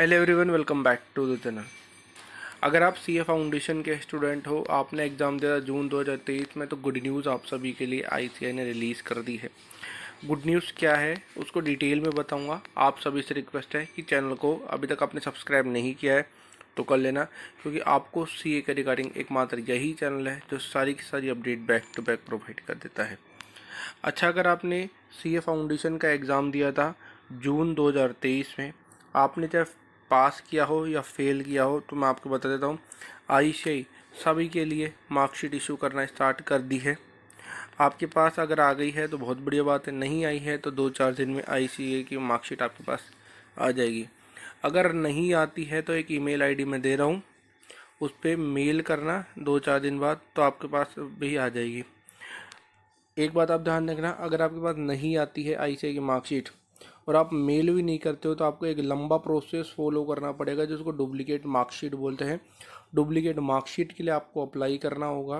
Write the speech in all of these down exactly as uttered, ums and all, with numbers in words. Hello everyone, welcome back to the channel. अगर आप CA foundation के स्टूडेंट हो, आपने एग्ज़ाम दिया जून दो हज़ार तेईस में, तो गुड न्यूज़ आप सभी के लिए आईसीएआई ने रिलीज़ कर दी है। गुड न्यूज़ क्या है उसको डिटेल में बताऊंगा। आप सभी से रिक्वेस्ट है कि चैनल को अभी तक आपने सब्सक्राइब नहीं किया है तो कर लेना, क्योंकि आपको सीए के रिगार्डिंग एकमात्र यही चैनल है जो सारी की सारी update back to back provide कर देता है। अच्छा, अगर आपने सीए फाउंडेशन का एग्ज़ाम दिया था जून दो हज़ार तेईस में, आपने चाहे पास किया हो या फेल किया हो, तो मैं आपको बता देता हूँ आईसीएआई सभी के लिए मार्कशीट इशू करना स्टार्ट कर दी है। आपके पास अगर आ गई है तो बहुत बढ़िया बात है, नहीं आई है तो दो चार दिन में आईसीएआई की मार्कशीट आपके पास आ जाएगी। अगर नहीं आती है तो एक ईमेल आईडी मैं दे रहा हूँ, उस पर मेल करना दो चार दिन बाद, तो आपके पास भी आ जाएगी। एक बात आप ध्यान रखना, अगर आपके पास नहीं आती है आईसीएआई की मार्कशीट और आप मेल भी नहीं करते हो तो आपको एक लंबा प्रोसेस फॉलो करना पड़ेगा जिसको डुप्लीकेट मार्कशीट बोलते हैं। डुप्लीकेट मार्कशीट के लिए आपको अप्लाई करना होगा,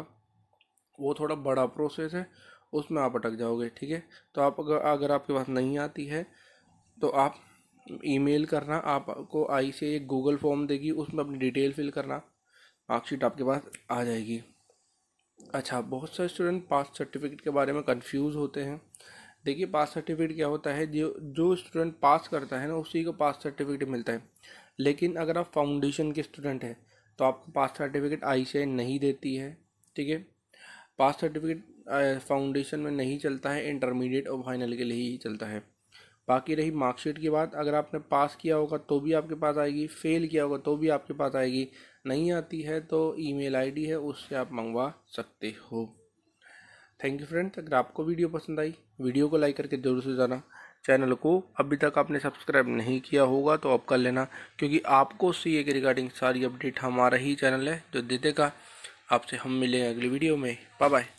वो थोड़ा बड़ा प्रोसेस है, उसमें आप अटक जाओगे। ठीक है, तो आप अगर अगर आपके पास नहीं आती है तो आप ईमेल करना, आपको आई से एक गूगल फॉर्म देगी, उसमें अपनी डिटेल फिल करना, मार्कशीट आपके पास आ जाएगी। अच्छा, बहुत सारे स्टूडेंट पास सर्टिफिकेट के बारे में कन्फ्यूज़ होते हैं। देखिए, पास सर्टिफिकेट क्या होता है, जो जो स्टूडेंट पास करता है ना उसी को पास सर्टिफिकेट मिलता है। लेकिन अगर आप फाउंडेशन के स्टूडेंट हैं तो आपको पास सर्टिफिकेट आईसीएआई नहीं देती है। ठीक है, पास सर्टिफिकेट फाउंडेशन में नहीं चलता है, इंटरमीडिएट और फाइनल के लिए ही चलता है। बाकी रही मार्कशीट की बात, अगर आपने पास किया होगा तो भी आपके पास आएगी, फेल किया होगा तो भी आपके पास आएगी। नहीं आती है तो ईमेल आईडी है, उससे आप मंगवा सकते हो। Thank you friends. अगर आपको वीडियो पसंद आई, वीडियो को लाइक करके जरूर से जाना। चैनल को अभी तक आपने सब्सक्राइब नहीं किया होगा तो आप कर लेना, क्योंकि आपको सीए के रिगार्डिंग सारी अपडेट हमारा ही चैनल है जो दे देगा। आपसे हम मिलेंगे अगली वीडियो में। Bye bye.